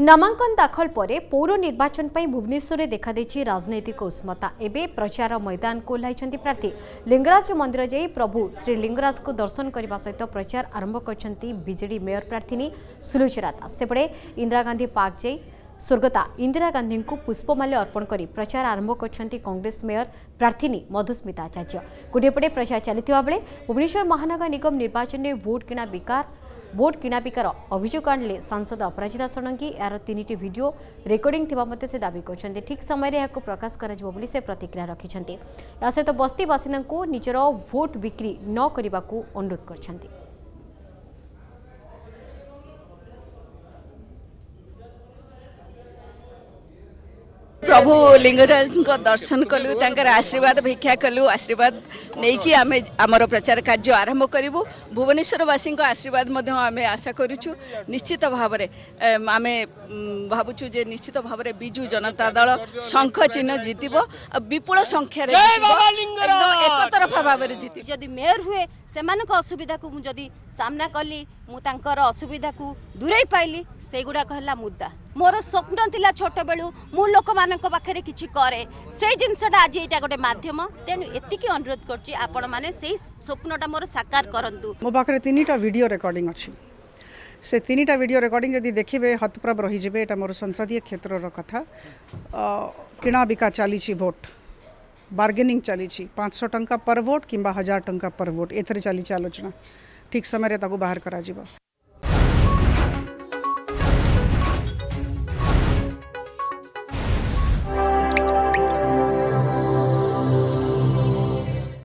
नामांकन दाखल परे पौर निर्वाचन पर भुवनेश्वर देखा देछि राजनैतिक उष्मता। एबे प्रचार मैदान को ओह्लाइछन्ति प्रार्थी। लिंगराज मंदिर जाई प्रभु श्री लिंगराज को दर्शन करने सहित प्रचार आरंभ करछन्ति बीजेडी मेयर प्रार्थी सुलोचरा दास। सेपटे इंदिरा गांधी पार्क जाई स्वर्गता इंदिरा गांधी को पुष्पमाल्य अर्पण कर प्रचार आरंभ करछन्ति कांग्रेस मेयर प्रार्थी मधुस्मिता आचार्य। गोटेपटे प्रचार चलता बेले भुवनेश्वर महानगर निगम निर्वाचन में वोट किणाबिकार अभियोग आने सांसद अपराजिता सणंगी यार 3टी वीडियो रेकॉर्डिंग थी से दावी कर ठीक समय यह प्रकाश कर प्रतिक्रिया रखिंट सहित बस्ती बासिंदा को निजर वोट बिक्री न करने को अनुरोध कर। प्रभु लिंगराज को दर्शन कलु तर आशीर्वाद भिक्षा कलु आशीर्वाद नहीं कि आम आमर प्रचार कार्य आरंभ करूँ। भुवनेश्वरवासी आशीर्वाद आमे आशा करूँ। निश्चित भाव में आम भावुँ जे निश्चित भाव में विजु जनता दल शंख चिन्ह जीतब विपुल संख्यार एकतरफा भाव जीत जदि मेयर हुए से असुविधा को मुझे सामना कली मुझे असुविधा को दूरे पाइली से गुड़ाक है मुद्दा। मोर स्वप्न थिला छोट बेलू मु लोक मानक पाखे किछि करे से जिनसटा आज एटा गोटे माध्यम तेनु एतिकी अनुरोध करछि आपण माने सेई स्वप्नटा मोर साकार करंतु। मो पाखे 3टा वीडियो रिकॉर्डिंग अछि से 3टा वीडियो रिकॉर्डिंग यदि देखिबे हतप्रभ रही जेबे एटा मोर संसदीय क्षेत्र रो कथा। किणा बिका चली छी वोट बार्गेनिंग चली छी 500 टंका पर वोट किबा 1000 टंका पर वोट एथरे चली आलोचना ठीक समय रे ताको बाहर करा जीवा।